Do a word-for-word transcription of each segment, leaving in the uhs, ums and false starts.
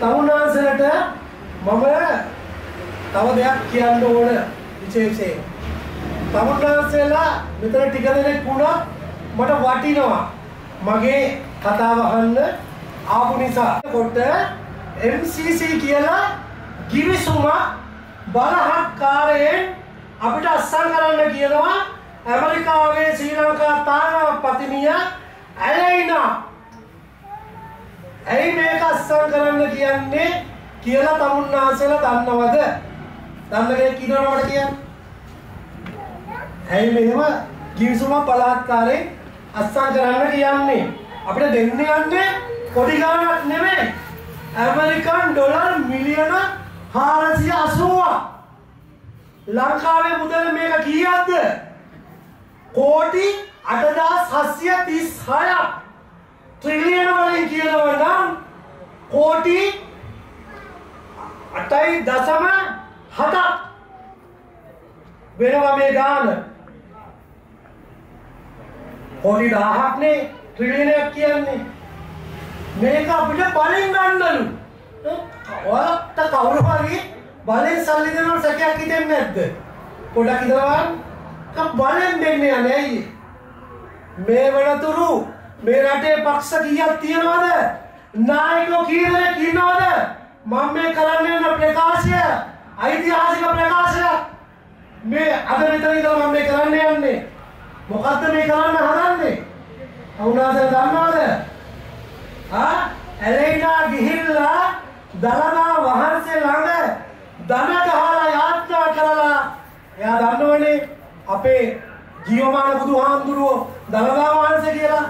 तवनासनट मम तव देख कियानोड विचेसे तवनासेला मित्र टिक देने कुण मट वाटिनवा मगे कथा वहन्न ආපු නිසා කොට එම් සී සී කියලා ගිවිසුම බලහත්කාරයෙන් අපිට අස්සම් කරන්න කියනවා ඇමරිකාවේ ශ්‍රී ලංකා තානාපතිනිය ඇලයිනා ඇයි මේක අස්සම් කරන්න කියන්නේ කියලා තමුන්නාසෙලා දන්නවද? දන්නකේ කියනවා මට කියන්න. ඇයි මෙහෙම ගිවිසුම බලහත්කාරයෙන් අස්සම් කරන්න කියන්නේ? අපිට දෙන්න යන්නේ කොඩිගානක් නෙමෙයි ඇමරිකන් ඩොලර් මිලියන හාරසිය අසූවක් ලංකාවේ මුදල මේක කීයක්ද කෝටි අට හදාස් හත්සිය තිස් හයක් ට්‍රිලියන වලින් කියනවා නම් කෝටි අටයි දශම හතක් වෙනවා මේ ගාන කෝටි දහයක් නේ ට්‍රිලියනයක් කියන්නේ මේක අපිට බලෙන් ගන්නලු. ඔයාලට කවුරු හරි බලෙන් සල්ලි දෙනවා සැකයක් හිතෙන්නේ නැද්ද? පොඩක් ඉඳලා ක බලෙන් දෙන්නේ නැහැ. මේ වනතුරු මේ රටේ පක්ෂ කීයක් තියනවද? නායකයෝ කීයක් ඉන්නවද? මම මේ කරන්නේ යන ප්‍රකාශය ඓතිහාසික ප්‍රකාශයක්. මේ අද විතරයි මම මේ කරන්න යන්නේ. මොකද්ද මේ කරන්න හදන්නේ? අවුනාසය දන්නවද? हाँ एलेना गिहिला दलना वहाँ से लाने दाना कहाला यात्रा करला याद आने वाले अपे जीवमान बुद्धहाम दुरो दलना वहाँ से गिरा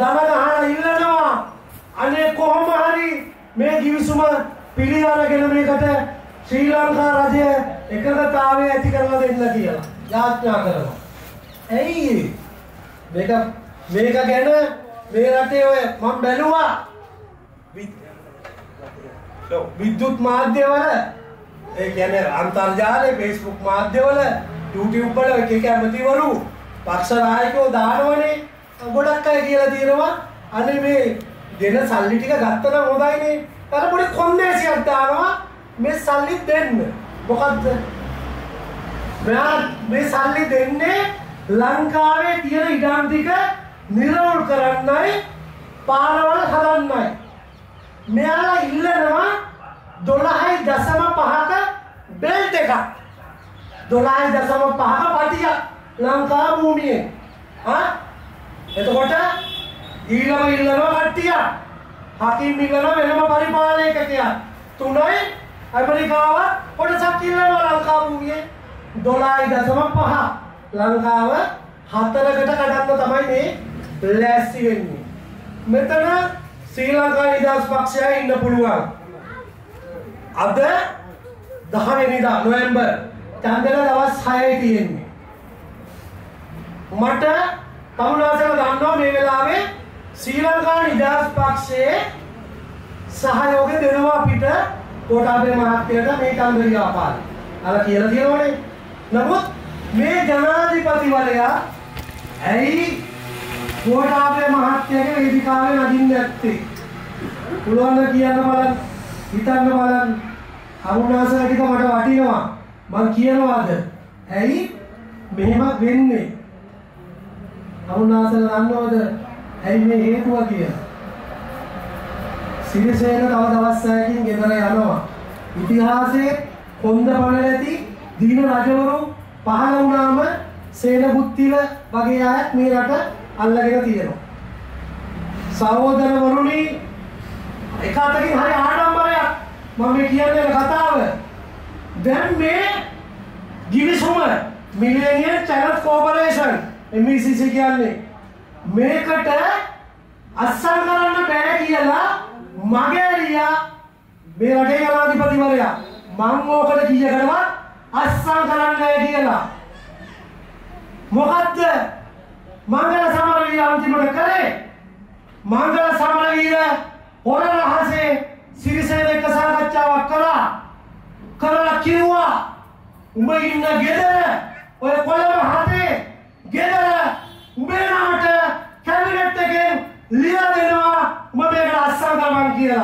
दाना कहाला इल्लना अने कोहम हरी में जीविसुमा पीली दाना के लिए कटे श्रीलंका राज्य एकरता तावे ऐसी करला देख लगी यार यात्रा करला ऐ मेरा मेरा कहना मेराते हुए मम बेलुआ विद्युत माध्यम वाला एक यानी अंतर्जाल है फेसबुक माध्यम वाला यूट्यूब पर के क्या मती वरु पाक्षर आय को दान वाले बड़ा क्या किया दिए रवा अने में देना साली टी का घाटा ना होता ही नहीं तारा बड़े खुन्ने ऐसी आता है रवा मैं साली देन बहुत मैं मैं साली देन ने लंका में दिए ना इडाम दिका निरावल करना है, पारावल हराना है। मेरा इल्लनवा दोलाही दशमा पहाका बेल्ट का, दोलाही दशमा पहाका पाटिया लंका भूमि है, हाँ? ये तो कोटा इल्लनवा इल्लनवा पाटिया, हाकिम इल्लनवा इल्लनवा पारी पाले कटिया, तूने अमेरिका वा कोटा सब इल्लनवा लंका भूमि है, दोलाही दशमा पहा लंका वा हाथला कटा कटाना तमाही नहीं लैसी वेन्नी मितना श्रीलंका निदास पक्ष या इन्द पुलुआ अब द दहाने निदा नवंबर चांदला दवास छाये थी इन्नी मट्टा तमुनासे का दानना मेवला में श्रीलंका निदास पक्ष से सहायोगे देनुवा पीटा कोटा पे महात्यर्था में काम दिया आपाल अलग ये लगी रोने नमूत में जनाधिपति वाले या ऐ कोट आपने महात्या के विधिकारे नजीन देखते, पुलान किया न बालन, इतान न बालन, आमुनासर की तो मटा वाटी ना, बंद किया ना आदर, है ही मेहमा बेन्ने, आमुनासर रान ना आदर, है ही मैं ये कुआ किया, सीरियस है ना तावा तावा साइकिंग के तरह याना, इतिहास है, कोंदा पाने लेती, दीन राजवरो, पहाड़ उन्नाम, सेना बुत्तीला, वगैरह मेरा टा अलग एक तीर हो सावधान वरुणी इकाता की हरे आठ नंबर है मम्मी किया ने लगाता है देन में गिविस हुआ millionaire channel cooperation M E C C किया ने में कटे अस्सर करने में बैग किया ला मागेरिया मेरा टेक लादी पति मरिया मांगो कर किया करवा अस्सर करने में किया ला मुकद्दे मांगला सामराज्य आमची मत करे मांगला सामराज्य और रहा से सिरिसेने कसार बच्चा वा करा करा क्यों हुआ उम्र इन्ना गेदर और कोलम हाथे गेदर उम्र ना मटे कैबिनेट तक लिया देना उम्र बेगड़ा अस्सम का मांग किया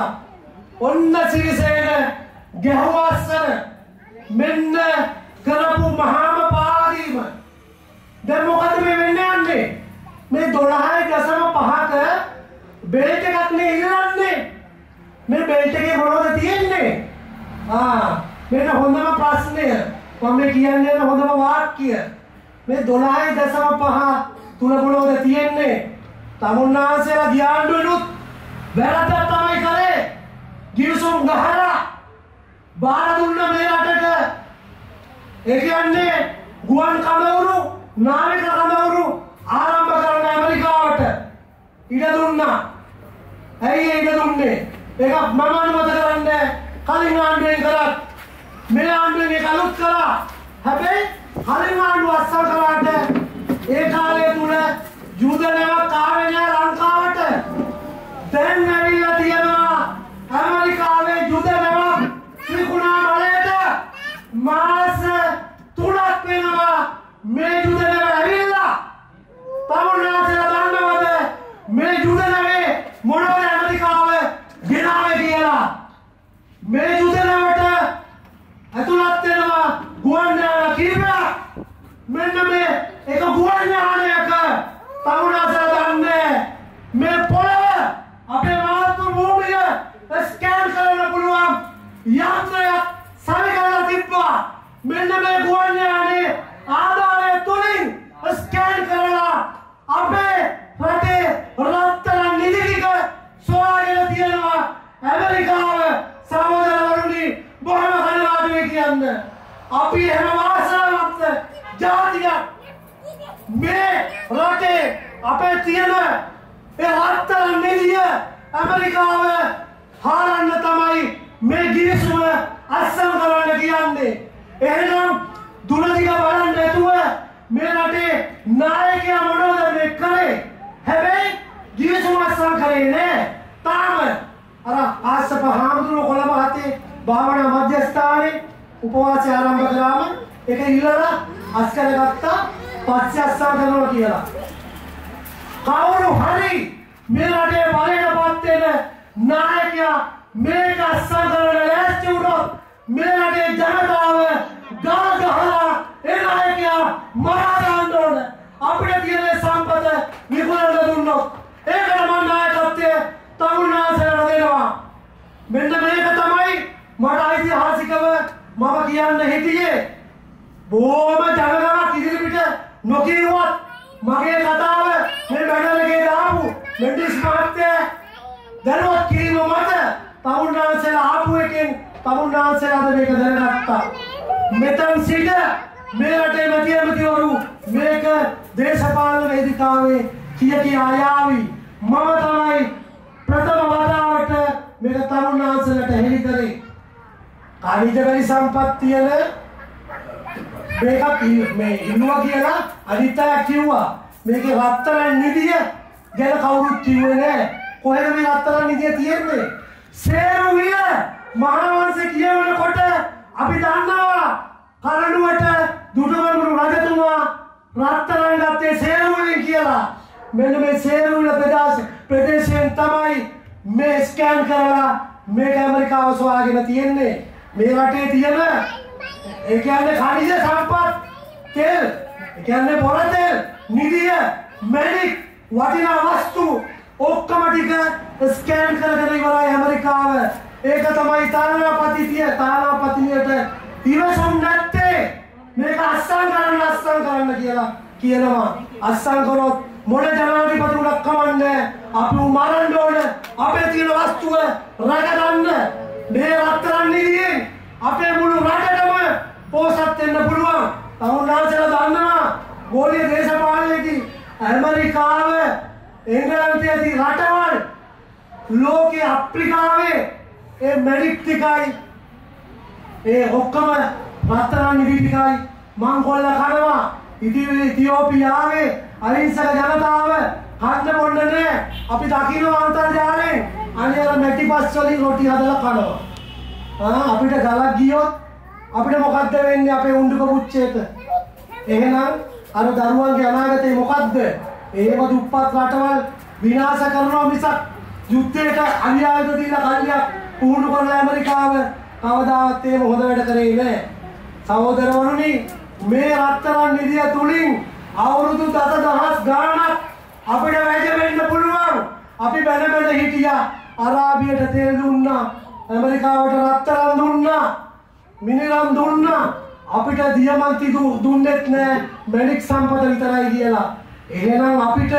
පුහුණු කරන ඇමරිකාව කවදාවත් එහෙම හොඳ වැඩ කරේ නෑ. සහෝදරවරුනි, මේ රත්තරන් නිධිය තුලින් අවුරුදු දසදහස් ගාණක් අපිට වැජෙන්න පුළුවන්. අපි බැන බැන හිටියා, අරාබියට තෙල් දුන්නා, ඇමරිකාවට රත්තරන් දුන්නා, මිනිරන් දුන්නා, අපිට දියමන්ති දුන්නෙත් නෑ, මැණික් සම්පත විතරයි කියලා. එහෙනම් අපිට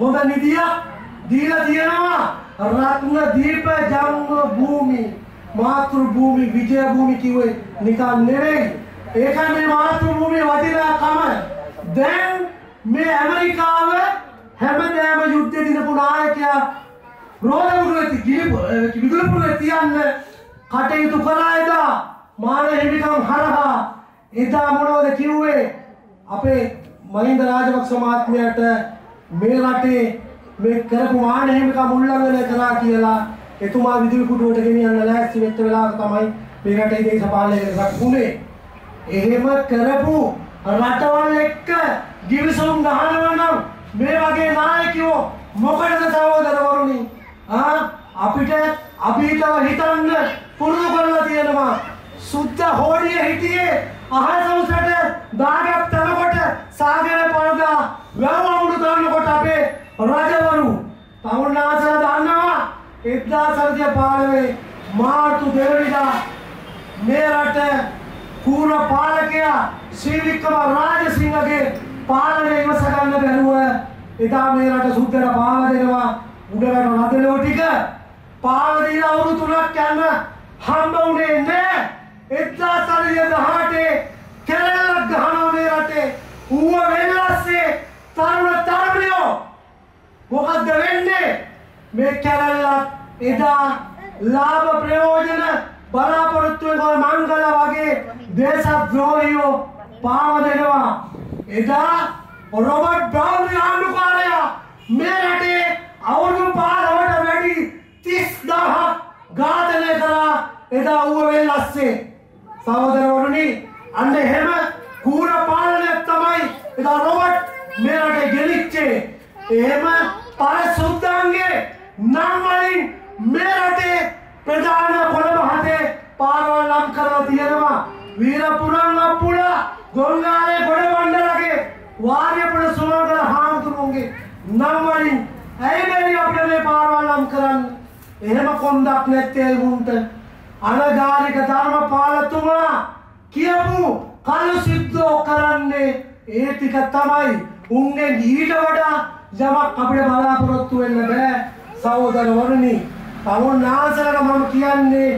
හොඳ නිධියක් දීලා තියෙනවා. රත්න දීප ජන්ම භූමි, මාතෘ භූමි, විජය භූමි කිව්වේ නිකන් නෙවෙයි. ඒකයි මේ මාතෘ භූමිය වටිනාකම. දැන් මේ ඇමරිකාව හැමදාම යුද්ධ දිනපු නායකයා රෝදවුරුති දීප විදුලපුර තියන්න කටයුතු කළා. එදා මාන හිමිකම් හරහා එදා මොනවද කිව්වේ? අපේ මහින්ද රාජපක්ෂ මහත්මයාට මේ රටේ මේ කරපු මාන හිමිකම් උල්ලංඝනය කළා කියලා එතුමා විදුලි කුටුවට ගෙනියන්න ලෑස්ති වෙච්ච වෙලාවක තමයි මේ රටේ දේශපාලනය කරපුනේ. එහෙම කරපු රටවල් එක්ක ගිවිසුම් ගහනවා නම් මේ වගේ නායකයෝ මොකටද සහෝදරවරුනි? ආ අපිට අපිටව හිතන්න පුරුදු කරලා තියෙනවා. සුද්ධ හෝඩිය හිටියේ අහස උසට දාගත් තනකොට සාගර පළදා වැව අමුඩු තනකොට අපේ රජවරු තවුනාසලා දානවා. එක්දාස් හතර පහළොවේ මාර්තු දෙවනිදා මේ රට කුණ පාලකයා ශ්‍රී වික්‍රම රාජසිංහගේ පාලනය ඉවස ගන්න බැරුව එදා මේ රට සුද්ධට පාව දෙනවා. උඩරට නදලෝ ටික පාව දීලා අවුරුදු තුනක් යන හම්බ වුණේ නැහැ. එක්දාස් හතර දහඅටේ කෙලලක් ගහනවා මේ රටේ. ඌව වෙනස්සේ තරුණ තරුණියෝ මොකක්ද වෙන්නේ? මේ කැරල්ලත් එදා ලාභ ප්‍රයෝජන බලාපොරොත්තු වෙන මංගල වගේ දේශද්‍රෝහියෝ පාව දෙනවා. එදා රොබර්ට් බ්‍රවුන් ආණ්ඩුකාරයා මේ රටේ අවුරුදු පහකට වැඩි තිස් දහසක් ඝාතනය කළා. එදා ඌව වෙල්ලස්සේ. සහෝදරවරුනි, අන්න එහෙම කූර පාලනයක් තමයි එදා රොබර්ට් මේ රටේ ගෙනිච්චේ. එහෙම පාරිශුද්ධංගේ නම් වලින් මේ රටේ ප්‍රධාන පොළඹ හතේ පාරවලම් කරලා තියෙනවා. වීරපුරන් අප්පුල ගොල්ලාලේ ගොඩවණ්ඩලගේ වාර්යපුර සුමගල හාමුදුරුවන්ගේ නම් වලින් ඇයි මේ අපිට මේ පාරවලම් කරන්නේ? එහෙම කොන්දක් නැත්තේ වුන්ට. අනගාരിക ධර්මපාලතුමා කියපු කල් සිද්ධෝ කරන්නේ ඒ ටික තමයි. උන්ගේ ඊට වඩා යමක් අපිට බලාපොරොත්තු වෙන්න බෑ සහෝදරවරුනි. තමුන්නාසලට මම කියන්නේ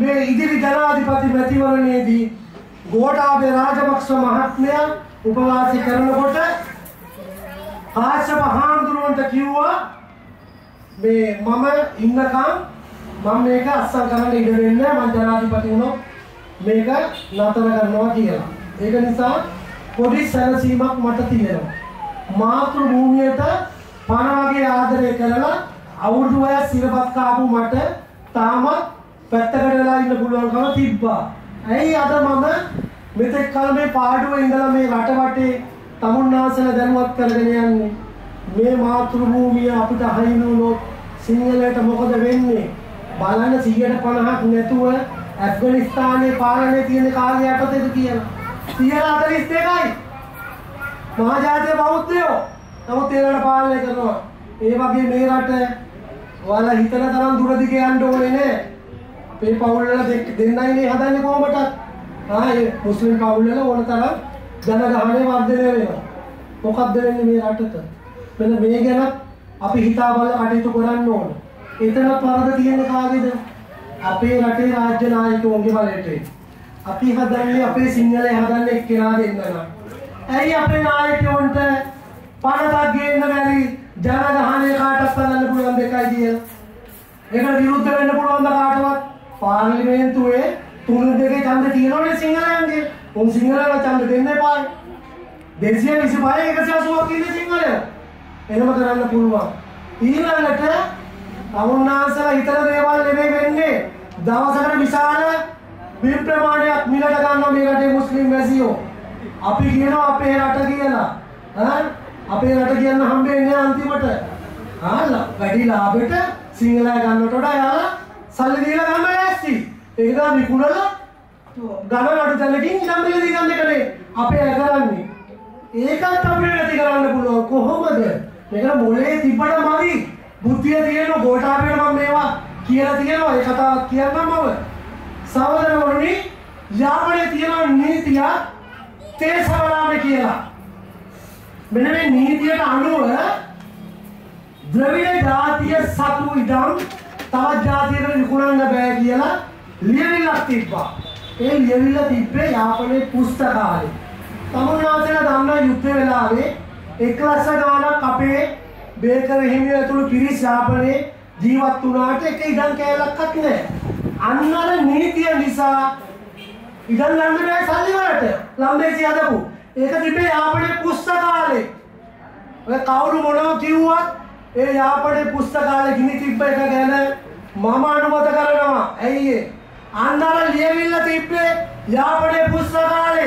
මේ ඉදිරි ජනාධිපති මැතිවරණයේදී ගෝඨාභය රාජපක්ෂ මහත්මයා උපවාසය කරනකොට කාශ්‍යප හාමුදුරුවන්ට කිව්වා මේ මම ඉන්නකම් මම මේක අත්සන් කරන්න ඉඩ දෙන්නේ නැහැ. මම ජනාධිපති වුණොත් මේක නතර කරනවා කියලා. ඒක නිසා පොඩි සැලසීමක් මට තියෙනවා. මාතෘ භූමියට පනවගේ ආදරය කරලා අවුරුදු වය සිරපත් කාපු මට තාමත් පැත්තකට වෙලා ඉන්න පුළුවන්කම තිබ්බා. ඇයි අද මම මෙතෙක් කල මේ පාඩුවේ ඉඳලා මේ රට වටේ තමුන්නාසල දැනුවත් කරගෙන යන්නේ? මේ මාතෘ භූමිය අපිට අහිමි වුණොත් සිංහලයට මොකද වෙන්නේ? බලන්න සියයට පනහක් නැතුව ඇෆ්ගනිස්තානයේ පාලනේ තියෙන කාලය යටතේද කියලා. සියයට හතළිස් දෙකයි මහජාතිය බෞද්ධයෝ. නමුත් ඒලට පාලනය කරනවා. ඒ වගේ මේ රට ඔයාලා හිතන තරම් දුර දිග යන්න ඕනේ නෑ. මේ පවුල් වල දෙන්නයි නේ හදන්නේ කොහොමදත්. ආයේ මුස්ලිම් පවුල් වල ඕන තරම් ජනගහනය වර්ධනය වෙනවා. මොකක්ද වෙන්නේ මේ රටට? මෙන්න මේ ගැන අපි හිතා බලලා කටයුතු කරන්න ඕන. එතන පරද තියෙන්නේ කාගේද? අපේ රටේ රාජ්‍ය නායකයෝගේ බලයටයි. අපි හදන්නේ අපේ සිංහලයේ හදන්නේ කියලා දෙන්න නම්. ඇයි අපේ නායකයන්ට පනතක් ගේන්න බැරි? ජනගහනය කාටවත් බලන්න පුළුවන් දෙකයි කියන. ඒකට විරුද්ධ වෙන්න පුළුවන් ද කාටවත්? පාර්ලිමේන්තුවේ තුන දෙකේ ඡන්ද තියෙනවනේ සිංහලයන්ගේ. උන් සිංහලයන්ට ඡන්ද දෙන්න එපායි. දෙසිය විසිපහයි එකසිය අසූවක් ඉන්නේ සිංහලය. එහෙම කරන්න පුළුවන්. ඊළඟට තමුන්නාසලා හිතන දේවල් නෙමෙයි වෙන්නේ. දවසකට විශාල බිම් ප්‍රමාණයක් මිලට ගන්නවා මේ රටේ මුස්ලිම් වැසියෝ. අපි කියනවා අපේ රට කියලා. හා අපේ රට කියන්න හම්බෙන්නේ නැහැ අන්තිමට. හා වැඩි ලාභෙට සිංහලයා ගන්නට වඩා යාලා සල්ලි දීලා ගන්න ලෑස්ති. ඒක තමයි විකුණලා ගණනට දැලකින් ඉඩම් දෙක දී ගන්න එකනේ අපේ අය කරන්නේ. ඒකත් අපිට නැති කරන්න පුළුවන් කොහොමද? මේක මොලේ තිබ්බට මදි. බුද්ධිය තියෙන ගෝඨාපේට මම මේවා කියලා තියෙනවා. ඒ කතාවක් කියන්නම් මම. සමදරෝණි යාමනේ තියෙන නීතිය තේසවලාම කියලා. මෙන්න මේ නීතියට අනුව द्रविड़ जातीय सत्व इदम तव जातीय विकुणंग बैगियल लियविल तिब्बा ए लियविल तिब्बे यापने पुस्तकाले तमुनाचन दामना युद्ध वेलावे एकलस गाना कपे बेकर हिमे अतुल पिरिस यापने जीवत तुनाट एक इदम केलक कतने अन्नर नीतिय निसा इदम लंदे सल्लिवरट लंदे सियादपु एक तिब्बे यापने पुस्तकाले वे कावुरु मोनव किवुवा ඒ යාපඩේ පුස්තකාලේ ගිනි තිබ්බ එක ගැන මම අනුමත කරනවා. ඇයි ඒ අන්දර ලියවිල්ල තිබ්බේ යාපඩේ පුස්තකාලේ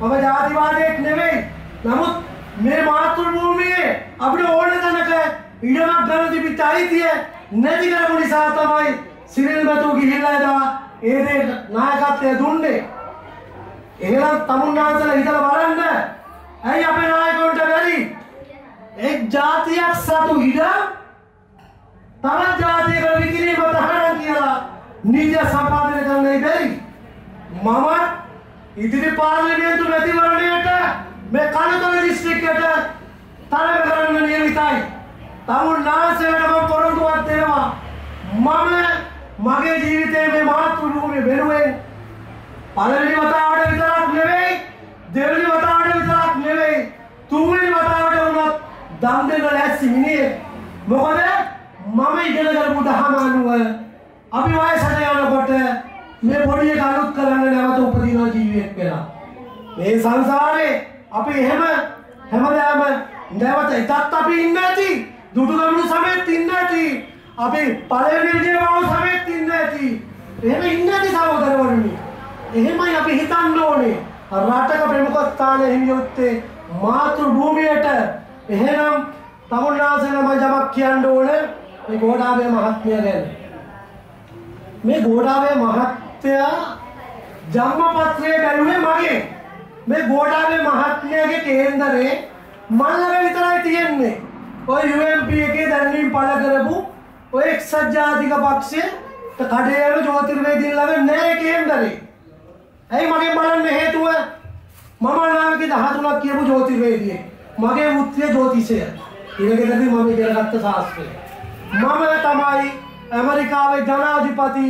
මම ජාතිවාදයක් නෙමෙයි. නමුත් මේ මාතෘ භූමියේ අපිට ඕන තැනක ඉඩමක් ගන්න තිබිච්ච අයිතිය නැති කරපු නිසා තමයි සිරිල් බතු ගිහිල්ලා එදා ඒ දේ නායකත්වය දුන්නේ. එහෙනම් තමුන්නාසල හිතලා බලන්න. ඇයි අපේ නායකයන්ට බැරි एक जातीय सतु हिडा तव जातीय विकिरी बधारण किया निज संपादन करने गई मम इधर पार्लिमेंट नदी वरणेट मैं कानतोल डिस्ट्रिक्ट के तरह करने नियमिताई तव ना सेवा परंतु देवा मम मगे जीविते में मातृ भूमि बेरुवे पालनी बतावड़े वितराक नेवे देवली बतावड़े वितराक नेवे तुमली बतावड़े उन्नत दांदे गलैसी मिनी मुकदे मामे इधर घर बुढ़ा मानुआ अभी वाय सजाय आना पड़ता है मैं बड़ी एक आलूट कराने लगा तो ऊपर दिनों जीवित पेरा मैं संसारे अभी हम हम दे हम देवा तो इतना भी इन्नती दूध गमलों समेत इन्नती अभी पाले में देवाओं समेत इन्नती हम इन्नती सावध रहोगे हम यहाँ पे हितान लोगे राता का प्रेम को ताले हम योत्ते मातृभूमि अटर එහෙනම් තමුන්නාසෙනම යමක් කියන්න ඕනේ මේ ගෝඨාභය මහත්මයා ගැන. මේ ගෝඨාභය මහත්මයා ජම්මපත්‍රය බැලුවේ මගේ. මේ ගෝඨාභය මහත්මයාගේ කේන්දරේ මල්ලේ විතරයි තියෙන්නේ. ඔය යූ එම් පී එකේ දැනුම් පළ කරපු ඔය එක්සත් ජාතික පක්ෂයේ කඩේ යන ජෝතිර්වේදීන් ළඟ නෑ කේන්දරේ. ඇයි මගෙන් බලන්න හේතුව මම නාමකේ දහතුනක් කියපු ජෝතිර්වේදීන් मगे उत्तरे ज्योतिष है इनके तभी मम्मी के रक्त शास्त्र मम तमाई अमेरिका में जनाधिपति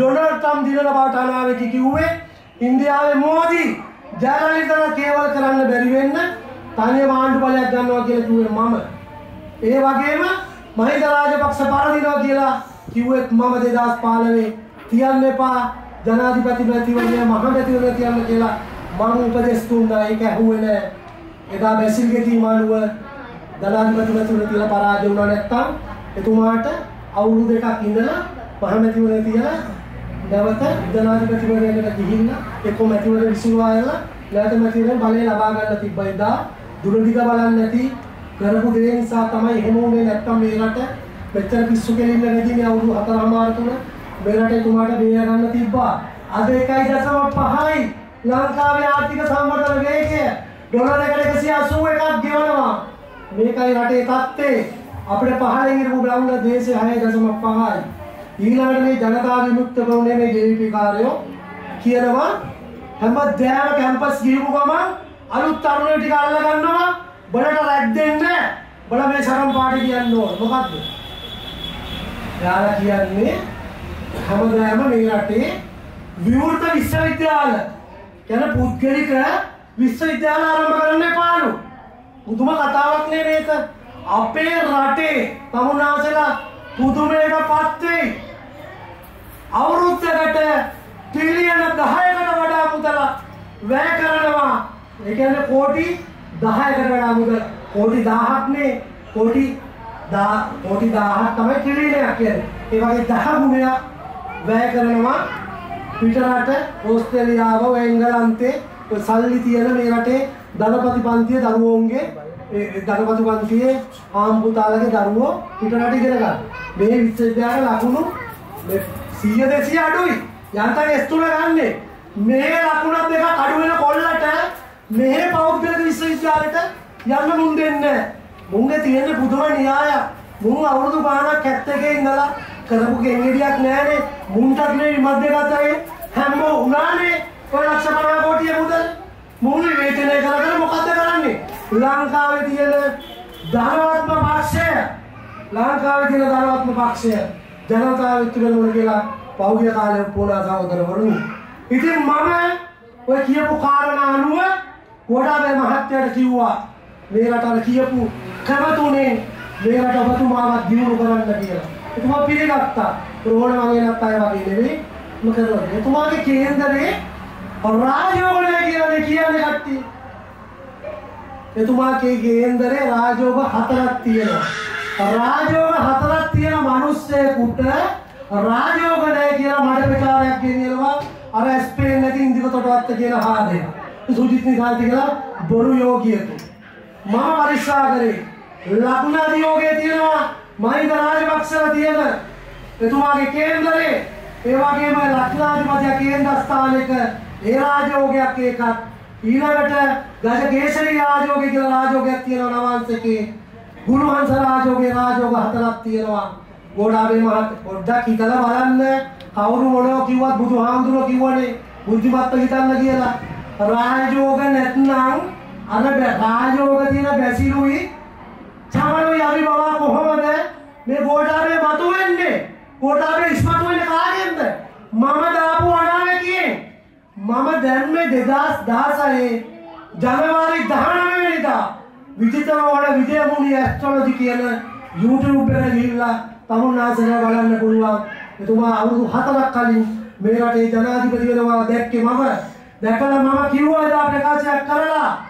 डोनाल्ड ट्रम्प दिलना बाटाना वे की हुए इंडिया में मोदी जयललिता केवल करने बेरीवेन ने ताने वांड वाले जनों के लिए मम ये वाके में महिंद्रा राजपक्ष पार दिनों के लिए कि हुए मम देदास पालवे तियान ने पा जनाधिपति में तिवने महामंत्री में तियान के लिए मम उपदेश तुंडा एक हुए ने එදා බැසිල් ගේ තීමානුව දලාධිපතිතුමා තුලා පරාජය වුණා නැත්තම් එතුමාට අවුරුදු දෙකක් ඉඳලා මහමැතිවරයා තියලා නැවත දලාධිපතිවරයාට ගිහින් එක්කම මැතිවරයා විසිරුවායලා නැවත මැතිවරයා බලය ලබා ගන්න තිබ්බා. එදා දුරදිග බලන්නේ නැති කරපු දේ නිසා තමයි එහෙම වුණේ. නැත්තම් මේ රට මෙච්චර පිස්සු කෙලින්න නැති මේ අවුරුදු හතරමාර තුන මේ රටේ තුමාට බේර ගන්න තිබ්බා. අද එකයි දශම පහයි ලංකාවේ ආර්ථික සම්වර්ධන වේගය डॉलर एक लेके सिया सुबह का दिवाना वां मेरे का ये राते ताते अपने पहाड़े के रूपांग देश से आए जैसे मत पहाड़ इंग्लैंड में जनता विमुक्त करने में जेबी कार्यों किया ना वां हमपर देव कैंपस गिरू का मां अलूतारुने टिकाल लगाना वां बड़ा टा रैक देने बड़ा मेरे शरम पार्टी किया नो मुकाबले यार किया ने हमपर देव में विश्वविद्यालय आरंभ करने पालू पुदुम कथावक ने रेत अपे राटे तमुनासला पुदुमेट पाते अवृत्तगट ट्रिलियन दहायगट वडा मुदला व्यय करनवा ඒකනේ कोटी दहायगट वडा मुदला कोटी दहाक ने कोटी दा कोटी दहाक තමයි ट्रिलियन කියන්නේ ඒ වගේ දහ ගුණයක් व्यय කරනවා පිටරට ඕස්ට්‍රේලියාව එංගලන්තේ සල්ලි තියෙන මේ රටේ ධනපති පන්තියේ දරුවෝන්ගේ ඒ ධනපති පන්තියේ ආම්බුතාලගේ දරුවෝ පිටරට ඉගෙන ගන්න. මේ විශ්වවිද්‍යාල ලකුණු सीयदेशी आडुई यांताने एस्तुला गान्ने मेहे लकुणा देका कड़ु वेन कोल्लट मेहे पौद्गलिक विश्वविद्यालयट यन्न मुन देन्ने मुंगे තියෙන්නේ පුදුම න්‍යායක් මුන් අවුරුදු පහක් ඇත්තකේ ඉඳලා කරපු ගෙන්ගෙඩියක් නෑනේ මුන්ටත් මේ මැදගතයේ හැම උනානේ ඔය ලක්ෂ පනහ කෝටිය මුදල් මුන් වේතනය කරගෙන මොකද කරන්නේ ලංකාවේ තියෙන ධනවත්ම පක්ෂය ලංකාවේ තියෙන ධනවත්ම පක්ෂය ජනතාව විතරනෝන කියලා පෞද්ගල කාලේ පොණා සහෝදරවරුනි ඉතින් මම ඔය කියපු කාරණා අනුව කොඩාවේ මහත්තයාට කිව්වා මේ රටට කියපු කරවතුනේ මේ රට ඔබතුමාවත් දිනු කරන්න කියලා. එතුමා පිළිගත්තා. ප්‍රෝණ වගේ නැත්නම් වගේ නෙවෙයි. මොකද එතුමාගේ කේන්දරේ රාජෝගය කියන්නේ කියන්නේ කට්ටිය. එතුමාගේ කේන්දරේ රාජෝග හතරක් තියෙනවා. රාජෝග හතරක් තියෙන මිනිස්සෙකුට රාජෝගය කියලා මඩ විකාරයක් ගෙනියනවා. අර ස්පේන් නැති ඉන්දිකතටවත් කියන හාදේ. සුජිත් නිකාන්ති කියලා බොරු යෝගියෙකු. මම පරික්ෂා කරේ लकुना दियोगे तीनों महिंद्र राजपक्षर दिएगा ये तुम्हारे केंद्र है ये वाके में लकुना दिमाजा केंद्र स्थान लेकर ये राज हो गया के का इला बेटा गजब केसरी राज हो गया किला राज हो गया तीनों नवान से के गुरु हंस राज हो गया राज होगा हतलाप तीनों गोड़ा भी महत गोड़ा की तलब आलम ने कावरू मोड़ो की बात बुझो हाम दुलो की बोले बुझी बात तो किताब लगी है ला राज होगा नेतना अरे राज होगा तीनों बैसी लुई छावनों यारी बाबा कोहमत है मैं कोटा में बातों में इन्दे कोटा में इस्मात में निकाल रहे हैं इन्दे मामा दापू आना में किए मामा दहन में देदास दास आए जानवारी दहाना में मिली था विचित्र वाला विजय मुनि एस्ट्रोलॉजी किया ना यूट्यूब पे ना लीला तमुन नाचने वाला ने बोला ये तुम्हारा उन हाथरक काली मेरा टे जनादी